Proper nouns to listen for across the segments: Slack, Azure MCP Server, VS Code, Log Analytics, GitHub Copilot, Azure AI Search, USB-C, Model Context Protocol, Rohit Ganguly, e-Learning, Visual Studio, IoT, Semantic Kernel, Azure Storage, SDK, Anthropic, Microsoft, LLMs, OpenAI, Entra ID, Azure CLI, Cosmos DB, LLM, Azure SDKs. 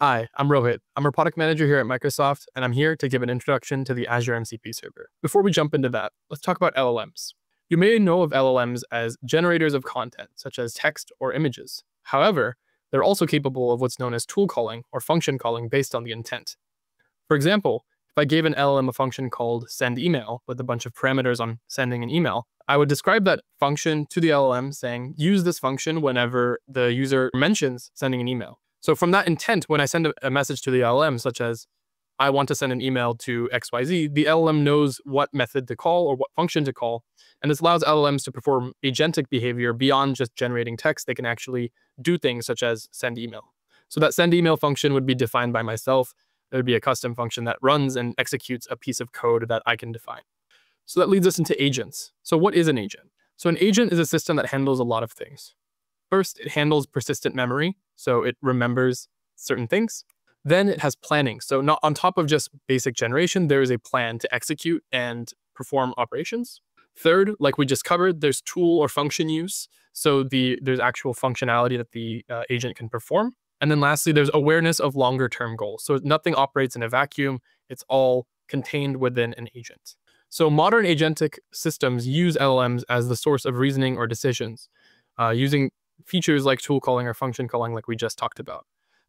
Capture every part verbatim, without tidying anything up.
Hi, I'm Rohit. I'm a product manager here at Microsoft, and I'm here to give an introduction to the Azure M C P Server. Before we jump into that, let's talk about L L Ms. You may know of L L Ms as generators of content, such as text or images. However, they're also capable of what's known as tool calling or function calling based on the intent. For example, if I gave an L L M a function called send email with a bunch of parameters on sending an email, I would describe that function to the L L M saying, use this function whenever the user mentions sending an email. So from that intent, when I send a message to the L L M, such as, I want to send an email to X Y Z, the L L M knows what method to call or what function to call. And this allows L L Ms to perform agentic behavior beyond just generating text. They can actually do things such as send email. So that send email function would be defined by myself. There would be a custom function that runs and executes a piece of code that I can define. So that leads us into agents. So what is an agent? So an agent is a system that handles a lot of things. First, it handles persistent memory, so it remembers certain things. Then it has planning. So not on top of just basic generation, there is a plan to execute and perform operations. Third, like we just covered, there's tool or function use. So the, there's actual functionality that the uh, agent can perform. And then lastly, there's awareness of longer term goals. So nothing operates in a vacuum. It's all contained within an agent. So modern agentic systems use L L Ms as the source of reasoning or decisions, uh, using features like tool calling or function calling like we just talked about.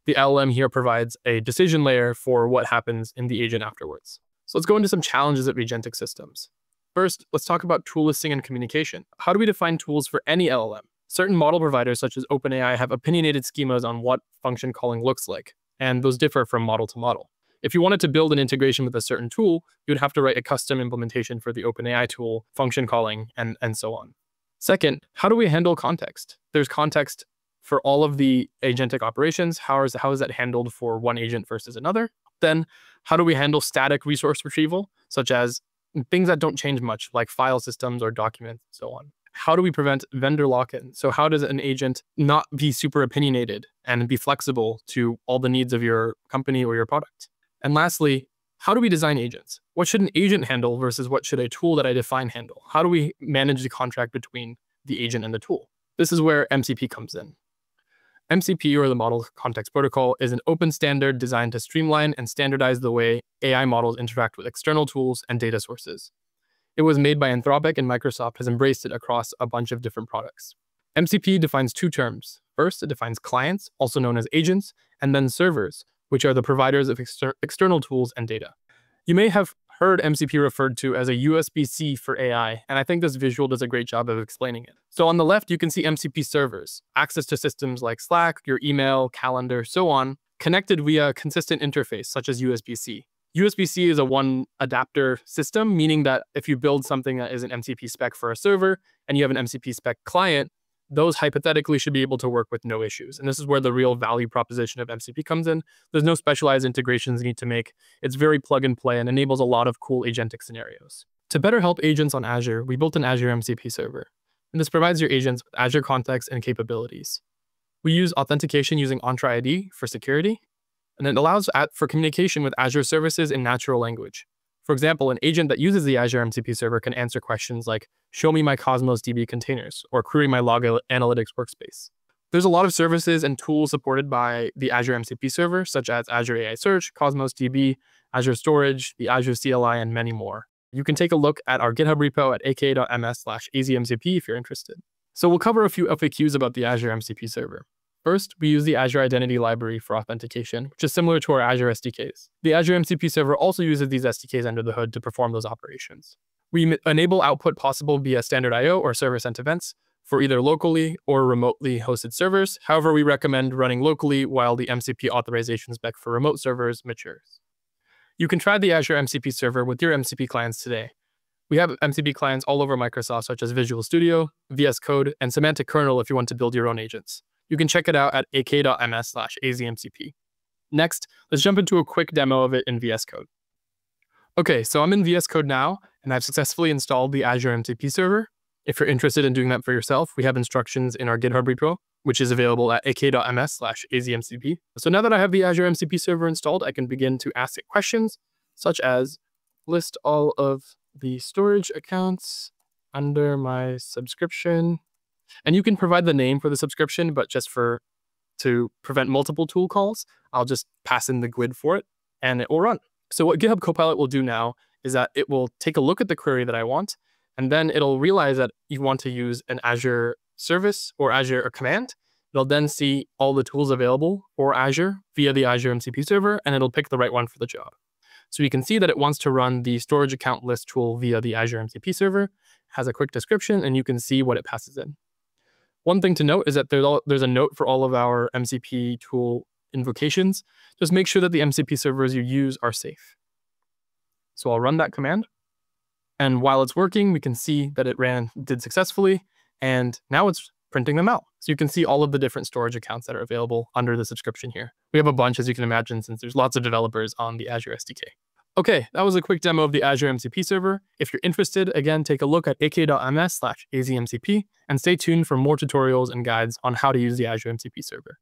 The L L M here provides a decision layer for what happens in the agent afterwards. So let's go into some challenges of agentic systems. First, let's talk about tool listing and communication. How do we define tools for any L L M? Certain model providers such as OpenAI have opinionated schemas on what function calling looks like, and those differ from model to model. If you wanted to build an integration with a certain tool, you would have to write a custom implementation for the OpenAI tool, function calling, and, and so on. Second, how do we handle context? There's context for all of the agentic operations. How is, how is that handled for one agent versus another? Then how do we handle static resource retrieval, such as things that don't change much, like file systems or documents and so on? How do we prevent vendor lock-in? So how does an agent not be super opinionated and be flexible to all the needs of your company or your product? And lastly, how do we design agents? What should an agent handle versus what should a tool that I define handle? How do we manage the contract between the agent and the tool? This is where M C P comes in. M C P, or the Model Context Protocol, is an open standard designed to streamline and standardize the way A I models interact with external tools and data sources. It was made by Anthropic, and Microsoft has embraced it across a bunch of different products. M C P defines two terms. First, it defines clients, also known as agents, and then servers, which are the providers of exter- external tools and data. You may have heard M C P referred to as a U S B C for A I, and I think this visual does a great job of explaining it. So on the left, you can see M C P servers, access to systems like Slack, your email, calendar, so on, connected via a consistent interface such as U S B C. U S B C is a one adapter system, meaning that if you build something that is an M C P spec for a server and you have an M C P spec client, those hypothetically should be able to work with no issues. And this is where the real value proposition of M C P comes in. There's no specialized integrations you need to make. It's very plug and play and enables a lot of cool agentic scenarios. To better help agents on Azure, we built an Azure M C P server. And this provides your agents with Azure context and capabilities. We use authentication using Entra I D for security, and it allows for communication with Azure services in natural language. For example, an agent that uses the Azure M C P server can answer questions like, show me my Cosmos D B containers, or query my Log Analytics workspace. There's a lot of services and tools supported by the Azure M C P server, such as Azure A I Search, Cosmos D B, Azure Storage, the Azure C L I, and many more. You can take a look at our GitHub repo at a k dot m s slash a z m c p if you're interested. So we'll cover a few F A Qs about the Azure M C P server. First, we use the Azure Identity Library for authentication, which is similar to our Azure S D Ks. The Azure M C P server also uses these S D Ks under the hood to perform those operations. We enable output possible via standard I O or server-sent events for either locally or remotely hosted servers. However, we recommend running locally while the M C P authorization spec for remote servers matures. You can try the Azure M C P server with your M C P clients today. We have M C P clients all over Microsoft, such as Visual Studio, V S Code, and Semantic Kernel if you want to build your own agents. You can check it out at a k dot m s slash a z m c p. Next, let's jump into a quick demo of it in V S Code. Okay, so I'm in V S Code now, and I've successfully installed the Azure M C P server. If you're interested in doing that for yourself, we have instructions in our GitHub repo, which is available at a k dot m s slash a z m c p. So now that I have the Azure M C P server installed, I can begin to ask it questions, such as list all of the storage accounts under my subscription. And you can provide the name for the subscription, but just for to prevent multiple tool calls, I'll just pass in the G U I D for it and it will run. So what GitHub Copilot will do now is that it will take a look at the query that I want, and then it'll realize that you want to use an Azure service or Azure a command. It'll then see all the tools available for Azure via the Azure M C P server, and it'll pick the right one for the job. So you can see that it wants to run the storage account list tool via the Azure M C P server. It has a quick description, and you can see what it passes in. One thing to note is that there's a note for all of our M C P tool invocations. Just make sure that the M C P servers you use are safe. So I'll run that command. And while it's working, we can see that it ran, did successfully. And now it's printing them out. So you can see all of the different storage accounts that are available under the subscription here. We have a bunch, as you can imagine, since there's lots of developers on the Azure S D K. Okay, that was a quick demo of the Azure M C P server. If you're interested, again, take a look at a k dot m s slash a z m c p and stay tuned for more tutorials and guides on how to use the Azure M C P server.